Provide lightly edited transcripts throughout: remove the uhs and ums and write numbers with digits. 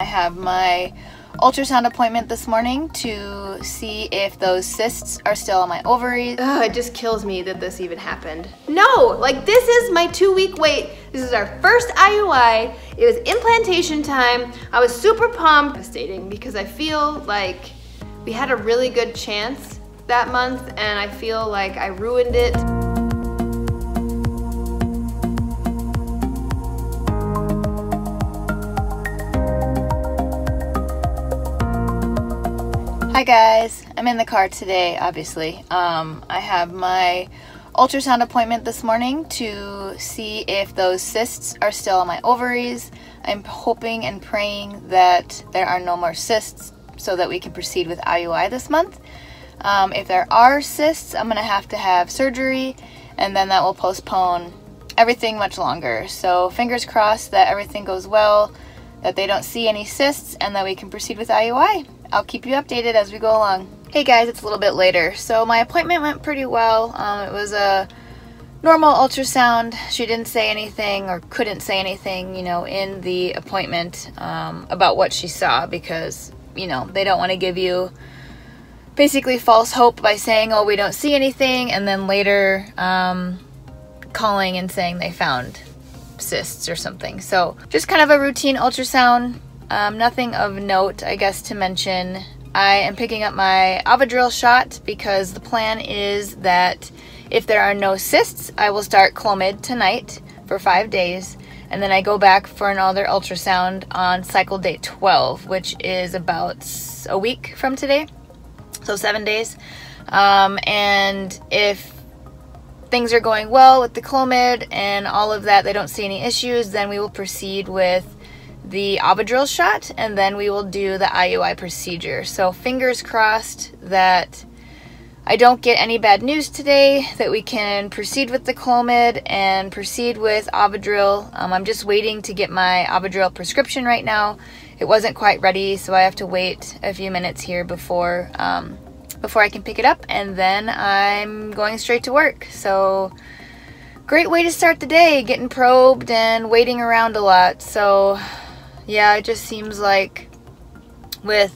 I have my ultrasound appointment this morning to see if those cysts are still on my ovaries. Ugh, it just kills me that this even happened. No, like this is my 2-week wait. This is our first IUI. It was implantation time. I was super pumped. Devastating because I feel like we had a really good chance that month and I feel like I ruined it. Hi guys, I'm in the car today, obviously. I have my ultrasound appointment this morning to see if those cysts are still on my ovaries. I'm hoping and praying that there are no more cysts so that we can proceed with IUI this month. If there are cysts, I'm gonna have to have surgery and then that will postpone everything much longer. So fingers crossed that everything goes well, that they don't see any cysts and that we can proceed with IUI. I'll keep you updated as we go along. Hey guys, it's a little bit later. So my appointment went pretty well. It was a normal ultrasound. She didn't say anything or couldn't say anything, you know, in the appointment about what she saw because, you know, they don't want to give you basically false hope by saying, oh, we don't see anything, and then later calling and saying they found cysts or something. So just kind of a routine ultrasound. Nothing of note, I guess, to mention. I am picking up my Ovidril shot because the plan is that if there are no cysts, I will start Clomid tonight for 5 days, and then I go back for another ultrasound on cycle day 12, which is about a week from today, so 7 days. And if things are going well with the Clomid and all of that, they don't see any issues, then we will proceed with the Obadril shot, and then we will do the IUI procedure. So fingers crossed that I don't get any bad news today, that we can proceed with the Clomid and proceed with Obadril. I'm just waiting to get my Obadril prescription right now. It wasn't quite ready, so I have to wait a few minutes here before I can pick it up, and then I'm going straight to work. So great way to start the day, getting probed and waiting around a lot. So yeah, it just seems like with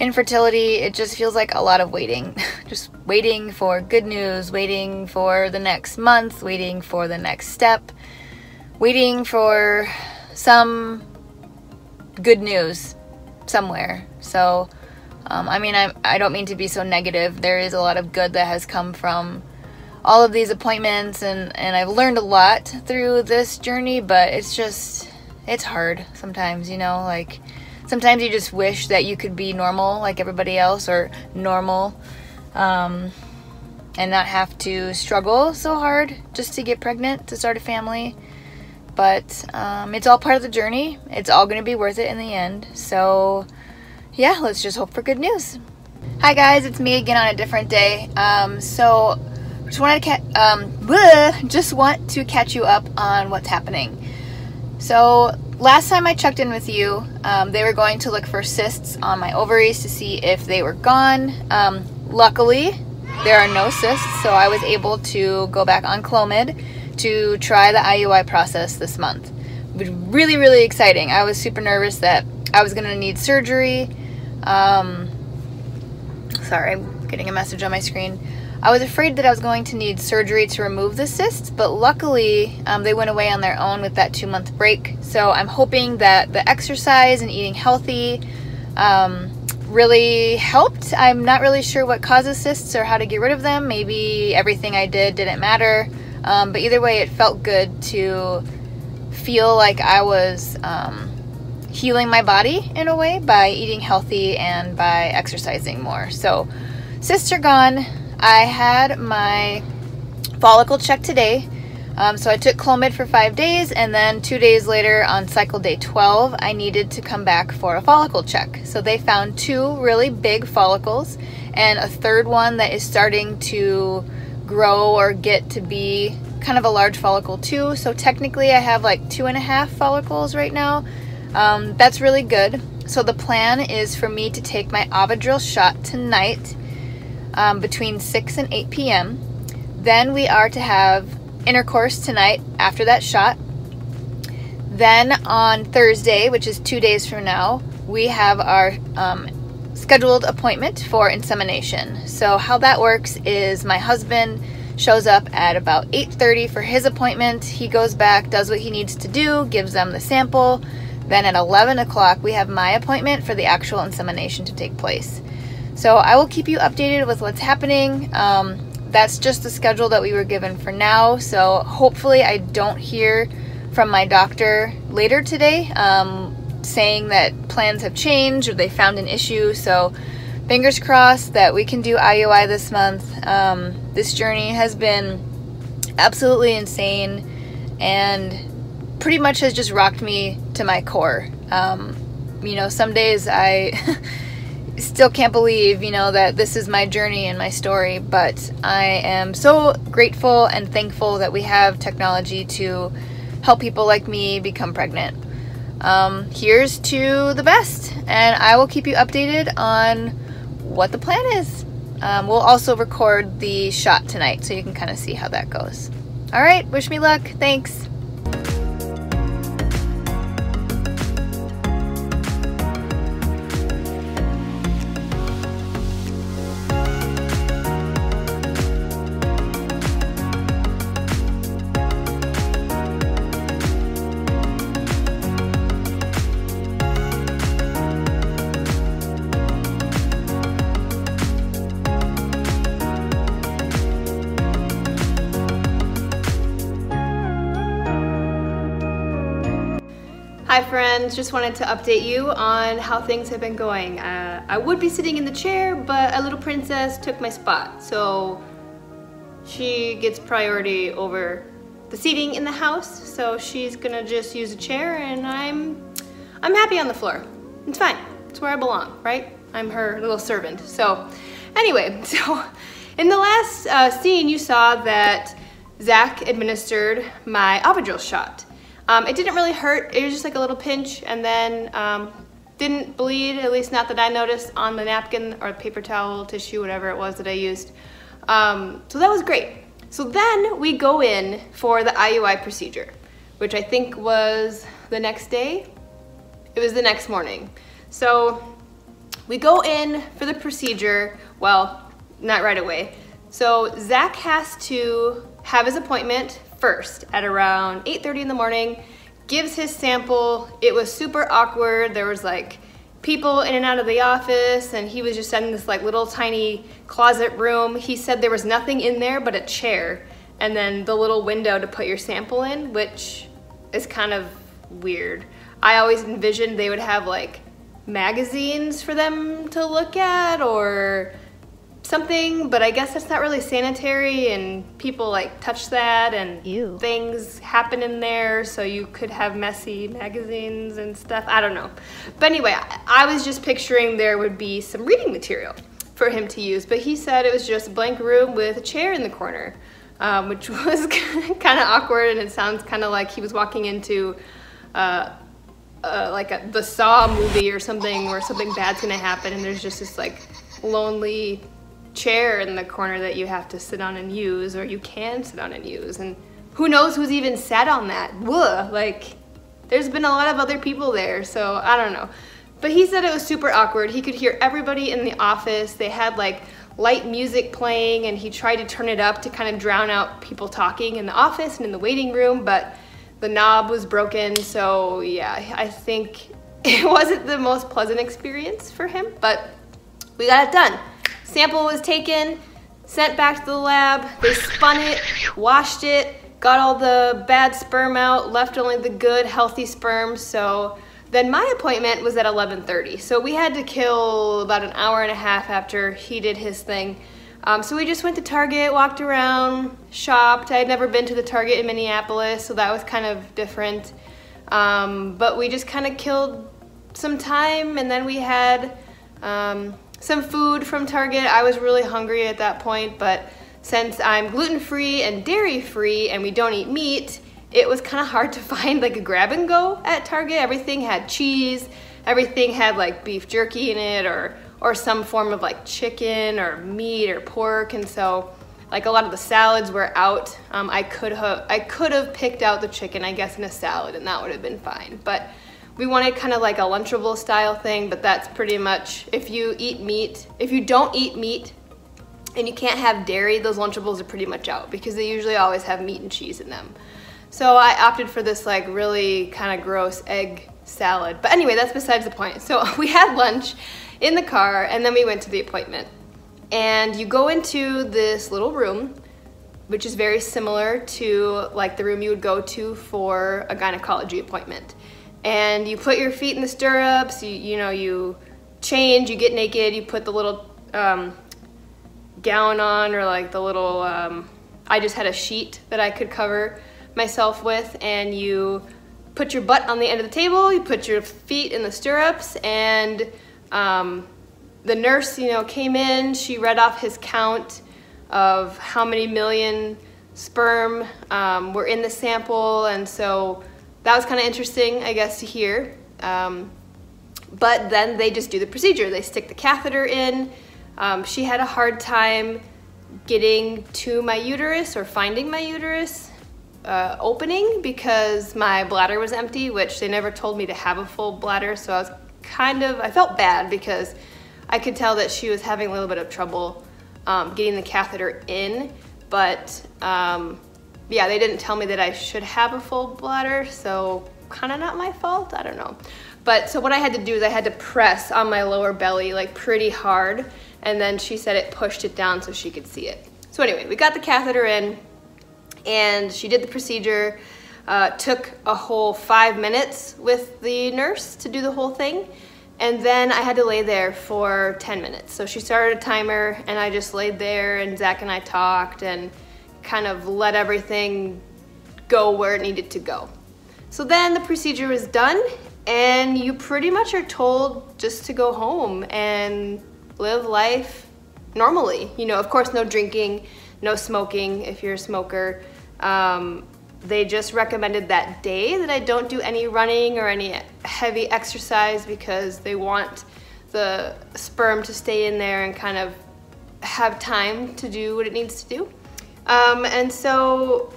infertility, it just feels like a lot of waiting. Just waiting for good news, waiting for the next month, waiting for the next step, waiting for some good news somewhere. So, I mean, I don't mean to be so negative. There is a lot of good that has come from all of these appointments, and I've learned a lot through this journey, but it's just, it's hard sometimes, you know, like sometimes you just wish that you could be normal like everybody else, or normal and not have to struggle so hard just to get pregnant, to start a family. But it's all part of the journey. It's all going to be worth it in the end. So yeah, let's just hope for good news. Hi guys, it's me again on a different day. So just want to catch you up on what's happening. So last time I checked in with you, they were going to look for cysts on my ovaries to see if they were gone. Luckily, there are no cysts, so I was able to go back on Clomid to try the IUI process this month. It was really, really exciting. I was super nervous that I was going to need surgery. Sorry, I'm getting a message on my screen. I was afraid that I was going to need surgery to remove the cysts, but luckily they went away on their own with that 2-month break. So I'm hoping that the exercise and eating healthy really helped. I'm not really sure what causes cysts or how to get rid of them. Maybe everything I did didn't matter, but either way it felt good to feel like I was healing my body in a way by eating healthy and by exercising more. So cysts are gone. I had my follicle check today, so I took Clomid for 5 days, and then 2 days later on cycle day 12, I needed to come back for a follicle check. So they found 2 really big follicles and a 3rd one that is starting to grow or get to be kind of a large follicle too. So technically I have like 2.5 follicles right now. That's really good. So the plan is for me to take my Obadril shot tonight, between 6 and 8 p.m. Then we are to have intercourse tonight after that shot. Then on Thursday, which is 2 days from now, we have our scheduled appointment for insemination. So how that works is my husband shows up at about 8:30 for his appointment. He goes back, does what he needs to do, gives them the sample. Then at 11 o'clock, we have my appointment for the actual insemination to take place. So I will keep you updated with what's happening. That's just the schedule that we were given for now. So hopefully I don't hear from my doctor later today saying that plans have changed or they found an issue. So fingers crossed that we can do IUI this month. This journey has been absolutely insane and pretty much has just rocked me to my core. You know, some days I still can't believe, you know, that this is my journey and my story, but I am so grateful and thankful that we have technology to help people like me become pregnant. Here's to the best, and I will keep you updated on what the plan is. We'll also record the shot tonight so you can kind of see how that goes. All right, wish me luck. Thanks. Hi friends, just wanted to update you on how things have been going. I would be sitting in the chair, but a little princess took my spot. So she gets priority over the seating in the house. So she's gonna just use a chair, and I'm happy on the floor. It's fine, it's where I belong, right? I'm her little servant. So anyway, so in the last scene you saw that Zach administered my Obadril shot. It didn't really hurt, it was just like a little pinch, and then didn't bleed, at least not that I noticed, on the napkin or paper towel, tissue, whatever it was that I used. So that was great. So then we go in for the IUI procedure, which I think was the next day. It was the next morning. So we go in for the procedure, well, not right away. So Zach has to have his appointment first at around 8:30 in the morning, gives his sample. It was super awkward. There was like people in and out of the office, and he was just in this like little tiny closet room. He said there was nothing in there but a chair and then the little window to put your sample in, which is kind of weird. I always envisioned they would have like magazines for them to look at or something, but I guess that's not really sanitary, and people like touch that, and ew, things happen in there, so you could have messy magazines and stuff. I don't know. But anyway, I was just picturing there would be some reading material for him to use, but he said it was just a blank room with a chair in the corner, which was kind of awkward, and it sounds kind of like he was walking into like the Saw movie or something where something bad's gonna happen, and there's just this like lonely chair in the corner that you have to sit on and use, or you can sit on and use, and who knows who's even sat on that. Whoa, like there's been a lot of other people there, so I don't know. But he said it was super awkward. He could hear everybody in the office. They had like light music playing, and he tried to turn it up to kind of drown out people talking in the office and in the waiting room, but the knob was broken. So yeah, I think it wasn't the most pleasant experience for him, but we got it done. Sample was taken, sent back to the lab, they spun it, washed it, got all the bad sperm out, left only the good, healthy sperm. So then my appointment was at 11:30. So we had to kill about an hour and a half after he did his thing. So we just went to Target, walked around, shopped. I had never been to the Target in Minneapolis, so that was kind of different. But we just kind of killed some time, and then we had some food from Target. I was really hungry at that point, but since I'm gluten-free and dairy-free and we don't eat meat, it was kind of hard to find like a grab-and-go at Target. Everything had cheese, everything had like beef jerky in it, or some form of like chicken or meat or pork, and so Like a lot of the salads were out. I could have picked out the chicken, I guess, in a salad, and that would have been fine. But we wanted kind of like a Lunchable style thing, but that's pretty much, if you don't eat meat and you can't have dairy, those Lunchables are pretty much out because they usually always have meat and cheese in them. So I opted for this like really kind of gross egg salad. But anyway, that's besides the point. So we had lunch in the car and then we went to the appointment. And you go into this little room, which is very similar to like the room you would go to for a gynecology appointment. And you put your feet in the stirrups, you change, you get naked, you put the little gown on, or like the little, I just had a sheet that I could cover myself with, and you put your butt on the end of the table, you put your feet in the stirrups, and the nurse, came in, she read off his count of how many million sperm were in the sample, and so that was kind of interesting, I guess, to hear. But then they just do the procedure. They stick the catheter in. She had a hard time getting to my uterus or finding my uterus opening because my bladder was empty, which they never told me to have a full bladder, so I felt bad because I could tell that she was having a little bit of trouble getting the catheter in, but yeah, they didn't tell me that I should have a full bladder, so kind of not my fault, I don't know. But so what I had to do is I had to press on my lower belly like pretty hard, and then she said it pushed it down so she could see it. So anyway, we got the catheter in and she did the procedure. Took a whole 5 minutes with the nurse to do the whole thing. And then I had to lay there for 10 minutes. So she started a timer and I just laid there and Zach and I talked and kind of let everything go where it needed to go. So then the procedure was done and you pretty much are told just to go home and live life normally. Of course, no drinking, no smoking if you're a smoker. They just recommended that day that I don't do any running or any heavy exercise because they want the sperm to stay in there and kind of have time to do what it needs to do. And so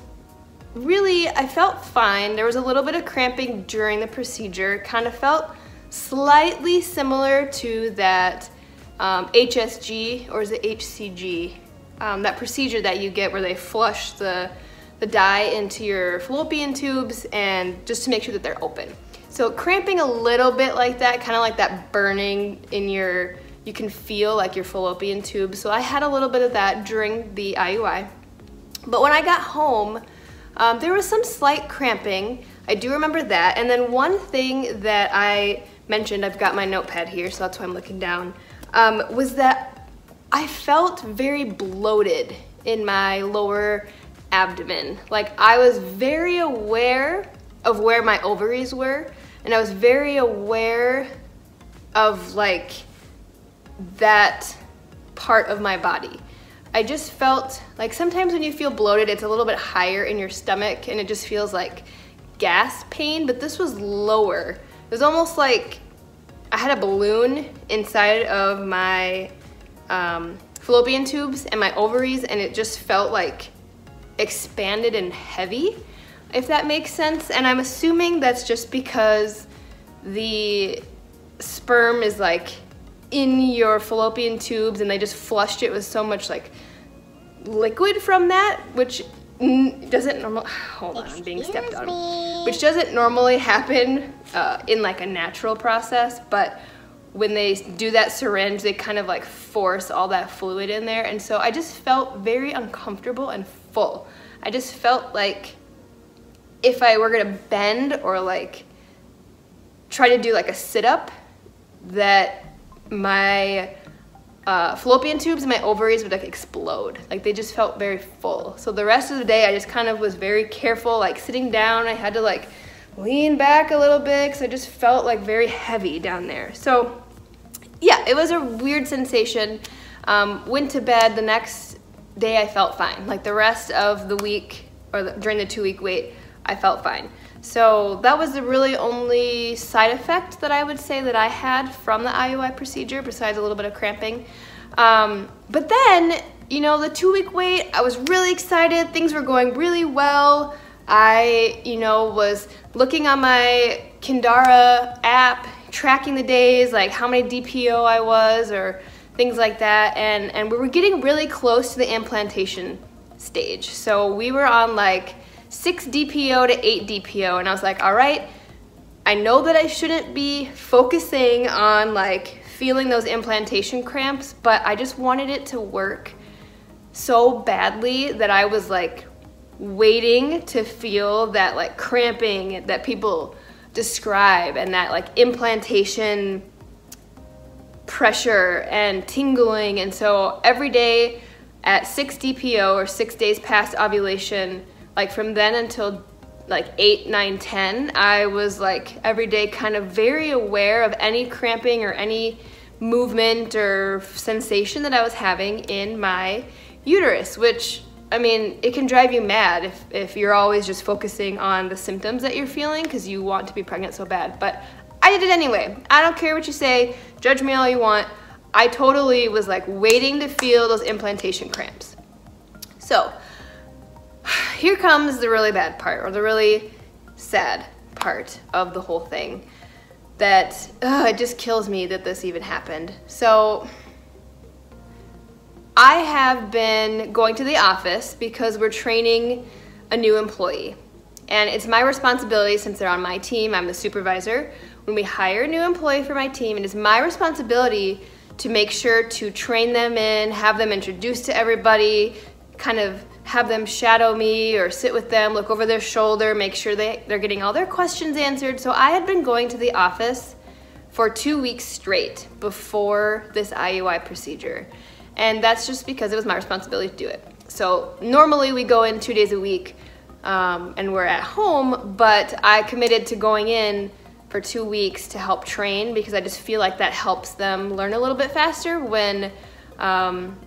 really I felt fine. There was a little bit of cramping during the procedure. Kind of felt slightly similar to that HSG, or is it HCG, that procedure that you get where they flush the dye into your fallopian tubes and just to make sure that they're open. So cramping a little bit like that, kind of like that burning in your, you can feel like your fallopian tube. So I had a little bit of that during the IUI. But when I got home, there was some slight cramping. I do remember that. And then one thing that I mentioned, I've got my notepad here, so that's why I'm looking down, was that I felt very bloated in my lower abdomen. Like I was very aware of where my ovaries were, and I was very aware of like that part of my body. I just felt like sometimes when you feel bloated, it's a little bit higher in your stomach and it just feels like gas pain, but this was lower. It was almost like I had a balloon inside of my fallopian tubes and my ovaries, and it just felt like expanded and heavy, if that makes sense. And I'm assuming that's just because the sperm is like in your fallopian tubes and they just flushed it with so much like liquid from that, which doesn't normally, hold on, I'm being stepped on, which doesn't normally happen in like a natural process, but when they do that syringe, they kind of like force all that fluid in there. And so I just felt very uncomfortable and full. I just felt like if I were gonna bend or like try to do like a sit-up, that my fallopian tubes and my ovaries would like explode. Like they just felt very full. So the rest of the day I just kind of was very careful, like sitting down, I had to like lean back a little bit because I just felt like very heavy down there. So yeah, it was a weird sensation. Went to bed the next day, I felt fine. Like the rest of the week, or during the 2 week wait, I felt fine. So that was the really only side effect that I would say that I had from the IUI procedure, besides a little bit of cramping. But then, you know, the 2-week wait, I was really excited. Things were going really well. I, you know, was looking on my Kindara app, tracking the days, like how many DPO I was or things like that. And we were getting really close to the implantation stage. So we were on like 6 DPO to 8 DPO. And I was like, all right, I know that I shouldn't be focusing on like feeling those implantation cramps, but I just wanted it to work so badly that I was like waiting to feel that like cramping that people describe and that like implantation pressure and tingling. And so every day at 6 DPO or 6 days past ovulation, like from then until like 8, 9, 10, I was like every day kind of very aware of any cramping or any movement or sensation that I was having in my uterus, which, I mean, it can drive you mad if you're always just focusing on the symptoms that you're feeling because you want to be pregnant so bad. But I did it anyway. I don't care what you say, judge me all you want. I totally was like waiting to feel those implantation cramps. So here comes the really bad part, or the really sad part of the whole thing, that it just kills me that this even happened. So I have been going to the office because we're training a new employee, and it's my responsibility, since they're on my team, I'm the supervisor. When we hire a new employee for my team, it is my responsibility to make sure to train them in, have them introduced to everybody, kind of have them shadow me or sit with them, look over their shoulder, make sure they're getting all their questions answered. So I had been going to the office for 2 weeks straight before this IUI procedure. And that's just because it was my responsibility to do it. So normally we go in 2 days a week and we're at home, but I committed to going in for 2 weeks to help train because I just feel like that helps them learn a little bit faster when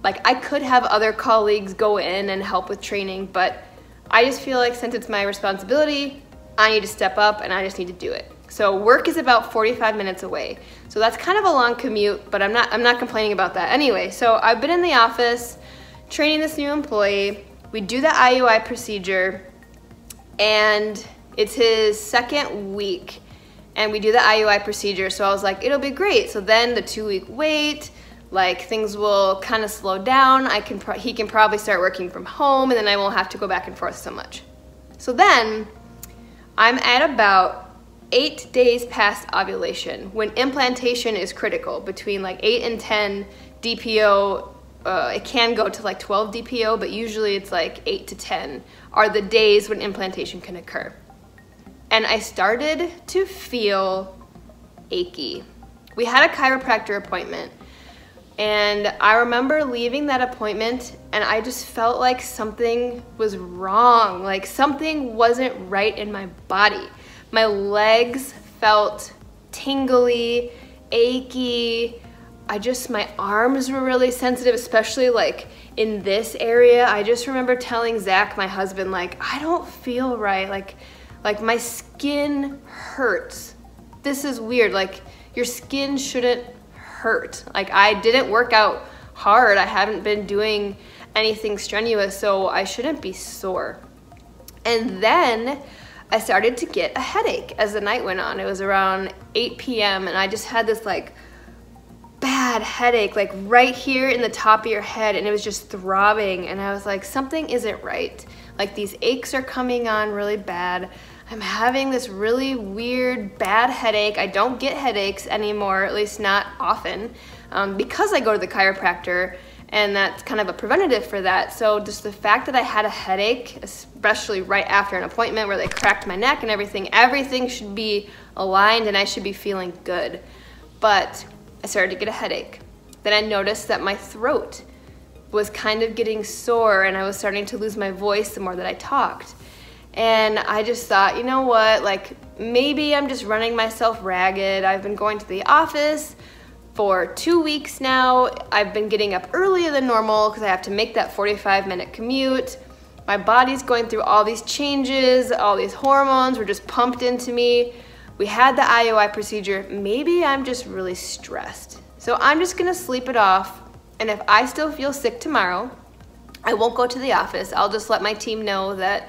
like I could have other colleagues go in and help with training, but I just feel like since it's my responsibility, I need to step up and I just need to do it. So work is about 45 minutes away. So that's kind of a long commute, but I'm not complaining about that. Anyway, so I've been in the office training this new employee. We do the IUI procedure, and it's his second week, and we do the IUI procedure. So I was like, it'll be great. So then the 2 week wait, like things will kind of slow down. He can probably start working from home, and then I won't have to go back and forth so much. So then I'm at about 8 days past ovulation, when implantation is critical. Between like 8 and 10 DPO, it can go to like 12 DPO, but usually it's like 8 to 10 are the days when implantation can occur. And I started to feel achy. We had a chiropractor appointment, and I remember leaving that appointment and I just felt like something was wrong, like something wasn't right in my body. My legs felt tingly, achy. My arms were really sensitive, especially like in this area. I just remember telling Zach, my husband, like, I don't feel right. Like my skin hurts. This is weird. Like, your skin shouldn't hurt. Like, I didn't work out hard. I haven't been doing anything strenuous, so I shouldn't be sore. And then I started to get a headache as the night went on. It was around 8 p.m. and I just had this like bad headache, like right here in the top of your head, and it was just throbbing, and I was like, something isn't right. Like, these aches are coming on really bad. I'm having this really weird bad headache. I don't get headaches anymore, at least not often, because I go to the chiropractor, and that's kind of a preventative for that. So just the fact that I had a headache, especially right after an appointment where they cracked my neck and everything should be aligned and I should be feeling good. But I started to get a headache. Then I noticed that my throat was kind of getting sore, and I was starting to lose my voice the more that I talked. And I just thought, you know what, like, maybe I'm just running myself ragged. I've been going to the office for 2 weeks now. I've been getting up earlier than normal because I have to make that 45-minute commute. My body's going through all these changes, all these hormones were just pumped into me. We had the IUI procedure. Maybe I'm just really stressed. So I'm just gonna sleep it off And if I still feel sick tomorrow, I won't go to the office. I'll just let my team know that,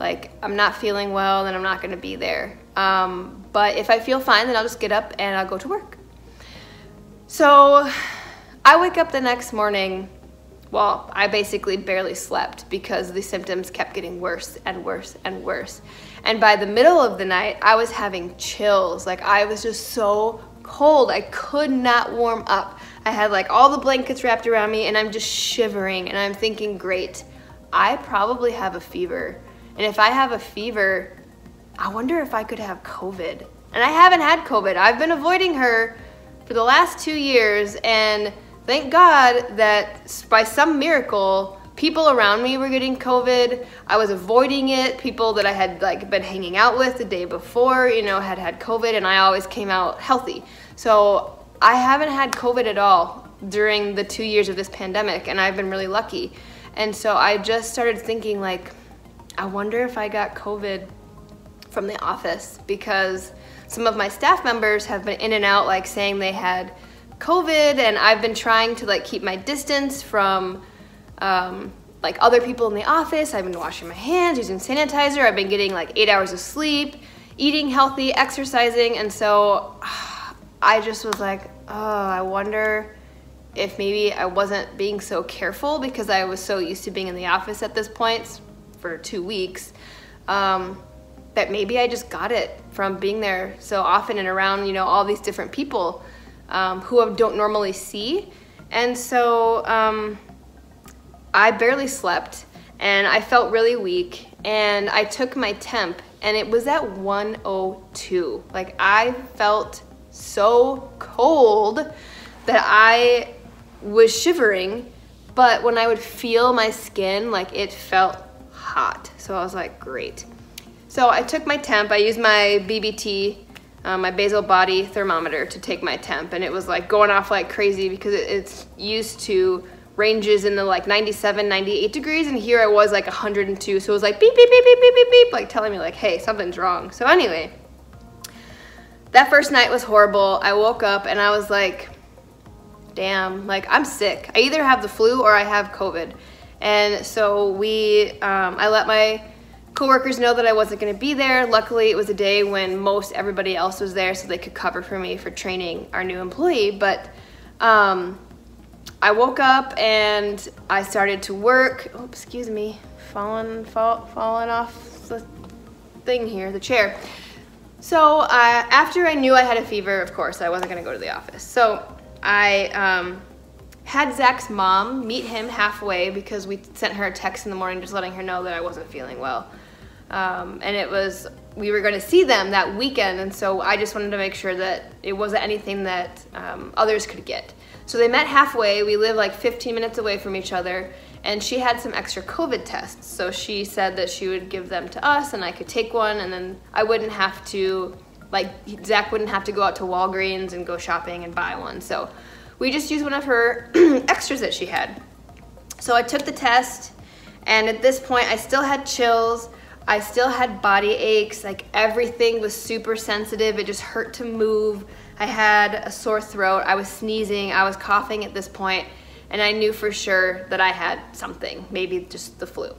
like, I'm not feeling well and I'm not gonna be there. But if I feel fine, then I'll just get up and I'll go to work. So I wake up the next morning, well, I basically barely slept because the symptoms kept getting worse and worse and worse. And by the middle of the night, I was having chills. Like, I was just so cold. I could not warm up. I had like all the blankets wrapped around me and I'm just shivering and I'm thinking, great, I probably have a fever. And if I have a fever, I wonder if I could have COVID. And I haven't had COVID. I've been avoiding her for the last 2 years, and thank God that by some miracle, people around me were getting COVID. I was avoiding it. People that I had like been hanging out with the day before, you know, had had COVID, and I always came out healthy. So I haven't had COVID at all during the 2 years of this pandemic, and I've been really lucky. And so I just started thinking, like, I wonder if I got COVID from the office, because some of my staff members have been in and out like saying they had COVID, and I've been trying to like keep my distance from like other people in the office. I've been washing my hands, using sanitizer. I've been getting like 8 hours of sleep, eating healthy, exercising. And so I just was like, oh, I wonder if maybe I wasn't being so careful because I was so used to being in the office at this point for 2 weeks, that maybe I just got it from being there so often and around, you know, all these different people who I don't normally see. And so I barely slept and I felt really weak, and I took my temp and it was at 102. Like, I felt so cold that I was shivering, but when I would feel my skin, like, it felt hot. So I was like, great. So I took my temp. I used my BBT, my basal body thermometer, to take my temp, and it was like going off like crazy because it's used to ranges in the like 97, 98 degrees, and here I was like 102. So it was like beep, beep, beep, beep, beep, beep, beep, like telling me like, hey, something's wrong. So anyway, that first night was horrible. I woke up and I was like, damn, like, I'm sick. I either have the flu or I have COVID. And so I let my coworkers know that I wasn't gonna be there. Luckily, it was a day when most everybody else was there, so they could cover for me for training our new employee. But I woke up and I started to work. Oh, excuse me, falling off the thing here, the chair. So after I knew I had a fever, of course, I wasn't gonna go to the office. So I had Zach's mom meet him halfway because we sent her a text in the morning just letting her know that I wasn't feeling well. And we were going to see them that weekend, and so I just wanted to make sure that it wasn't anything that others could get. So they met halfway. We live like 15 minutes away from each other, and she had some extra COVID tests. So she said that she would give them to us and I could take one, and then I wouldn't have to, like, Zach wouldn't have to go out to Walgreens and go shopping and buy one. So we just used one of her extras that she had. So I took the test, and at this point I still had chills, I still had body aches, like everything was super sensitive, it just hurt to move. I had a sore throat, I was sneezing, I was coughing at this point, and I knew for sure that I had something, maybe just the flu.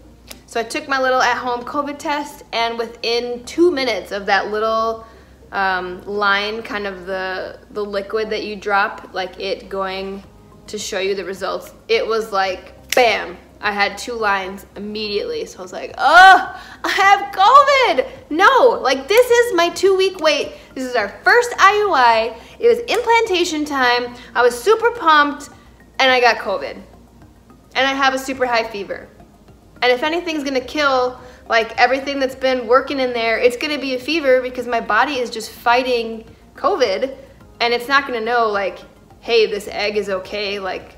So I took my little at-home COVID test, and within 2 minutes of that little line, kind of the liquid that you drop, like it going to show you the results, it was like, bam, I had 2 lines immediately. So I was like, oh, I have COVID. No, like, this is my 2-week wait. This is our first IUI. It was implantation time. I was super pumped, and I got COVID. And I have a super high fever. And if anything's gonna kill, like, everything that's been working in there, it's gonna be a fever because my body is just fighting COVID, and it's not gonna know, like, hey, this egg is okay, like,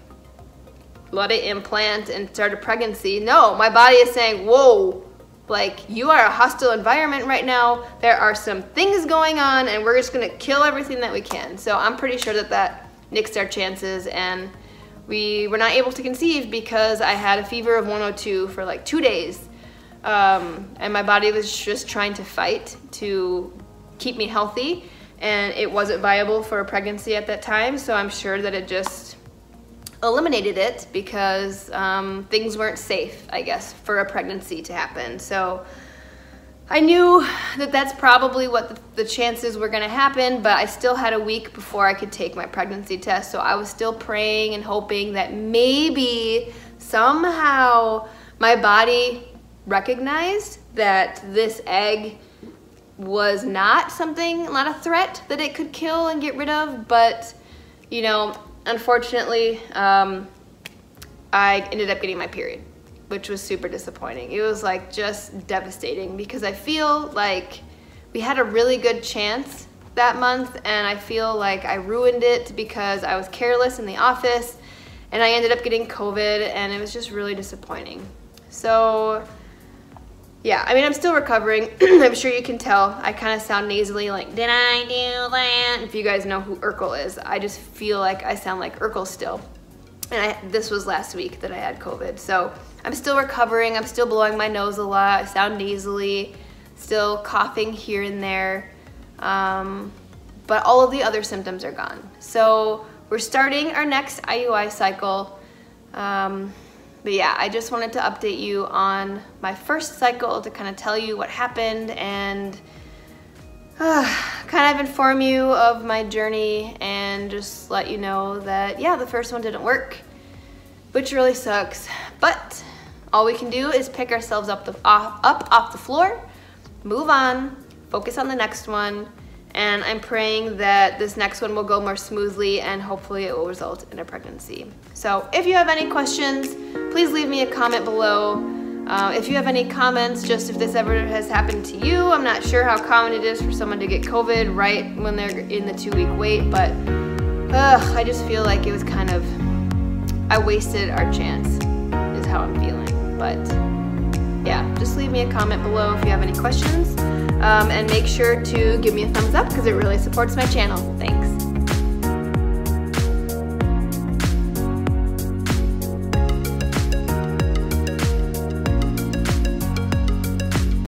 let it implant and start a pregnancy. No, my body is saying, whoa, like, you are a hostile environment right now. There are some things going on, and we're just gonna kill everything that we can. So I'm pretty sure that that nixed our chances, and we were not able to conceive because I had a fever of 102 for like 2 days. And my body was just trying to fight to keep me healthy, and it wasn't viable for a pregnancy at that time, so I'm sure that it just eliminated it because things weren't safe, I guess, for a pregnancy to happen. So I knew that that's probably what the chances were going to happen, but I still had a week before I could take my pregnancy test. So I was still praying and hoping that maybe somehow my body recognized that this egg was not a threat that it could kill and get rid of. But, you know, unfortunately, I ended up getting my period, which was super disappointing. It was like just devastating because I feel like we had a really good chance that month, and I feel like I ruined it because I was careless in the office and I ended up getting COVID, and it was just really disappointing. So yeah, I mean, I'm still recovering. I'm sure you can tell. I kind of sound nasally, like, did I do that? If you guys know who Urkel is, I just feel like I sound like Urkel still. And this was last week that I had COVID. So I'm still recovering. I'm still blowing my nose a lot. I sound nasally, still coughing here and there. But all of the other symptoms are gone. So we're starting our next IUI cycle. But yeah, I just wanted to update you on my first cycle to kind of tell you what happened and kind of inform you of my journey and just let you know that, yeah, the first one didn't work, which really sucks. But all we can do is pick ourselves up off the floor, move on, focus on the next one, and I'm praying that this next one will go more smoothly and hopefully it will result in a pregnancy. So if you have any questions, please leave me a comment below. If you have any comments, just if this ever has happened to you, I'm not sure how common it is for someone to get COVID right when they're in the 2-week wait, but I just feel like it was kind of, I wasted our chance is how I'm feeling. But yeah, just leave me a comment below if you have any questions, and make sure to give me a thumbs up because it really supports my channel. Thanks.